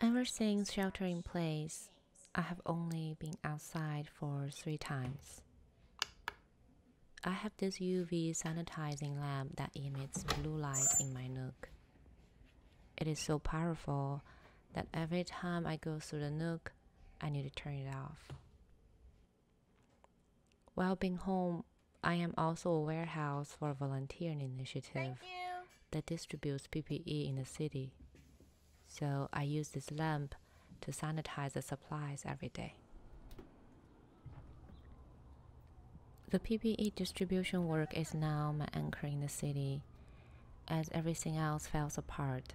Ever since shelter in place, I have only been outside for 3 times. I have this UV sanitizing lamp that emits blue light in my nook. It is so powerful that every time I go through the nook, I need to turn it off. While being home, I am also a warehouse for a volunteer initiative that distributes PPE in the city. So I use this lamp to sanitize the supplies every day. The PPE distribution work is now my anchor in the city, as everything else falls apart.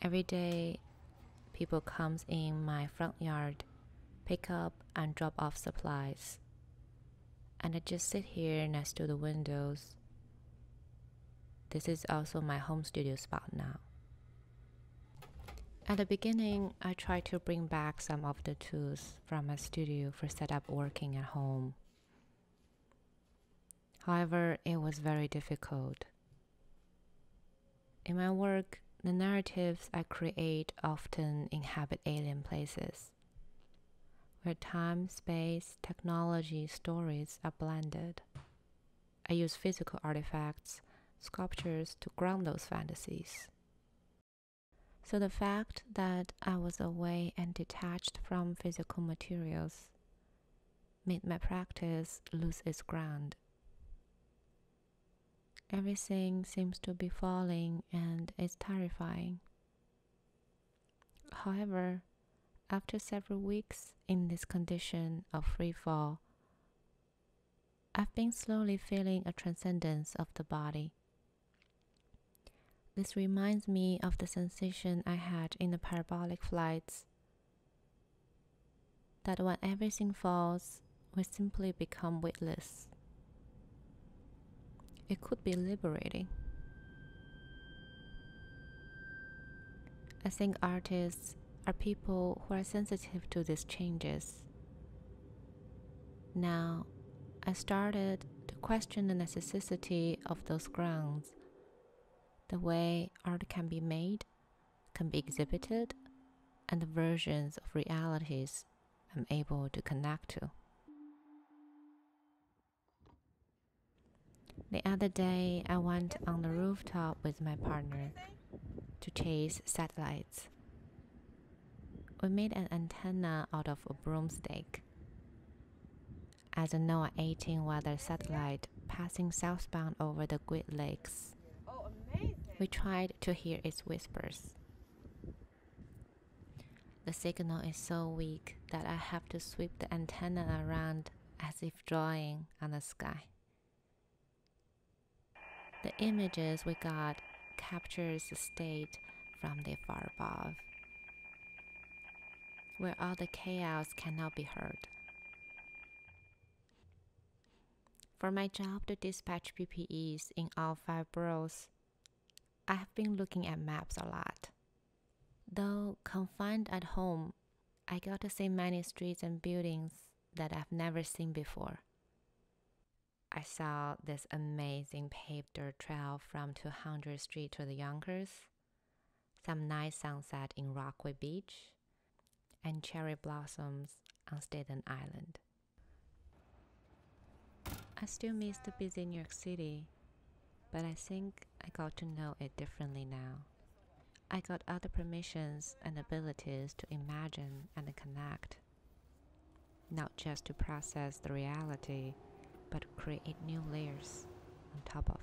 Every day, people come in my front yard, pick up and drop off supplies, and I just sit here next to the windows. This is also my home studio spot now. At the beginning, I tried to bring back some of the tools from my studio for setup working at home. However, it was very difficult. In my work, the narratives I create often inhabit alien places, where time, space, technology, stories are blended. I use physical artifacts, sculptures to ground those fantasies. So the fact that I was away and detached from physical materials made my practice lose its ground. Everything seems to be falling and it's terrifying. However, after several weeks in this condition of free fall, I've been slowly feeling a transcendence of the body. This reminds me of the sensation I had in the parabolic flights, that when everything falls, we simply become weightless. It could be liberating. I think artists are people who are sensitive to these changes. Now, I started to question the necessity of those grounds. The way art can be made, can be exhibited, and the versions of realities I'm able to connect to. The other day, I went on the rooftop with my partner to chase satellites. We made an antenna out of a broomstick. As a NOAA-18 weather satellite passing southbound over the Great Lakes, we tried to hear its whispers. The signal is so weak that I have to sweep the antenna around as if drawing on the sky. The images we got captures the state from the far above, where all the chaos cannot be heard. For my job to dispatch PPEs in all 5 boroughs, I have been looking at maps a lot. Though confined at home, I got to see many streets and buildings that I've never seen before. I saw this amazing paved dirt trail from 200th Street to the Yonkers, some nice sunset in Rockaway Beach, and cherry blossoms on Staten Island. I still miss the busy New York City, but I think I got to know it differently now. I got other permissions and abilities to imagine and connect, not just to process the reality, but create new layers on top of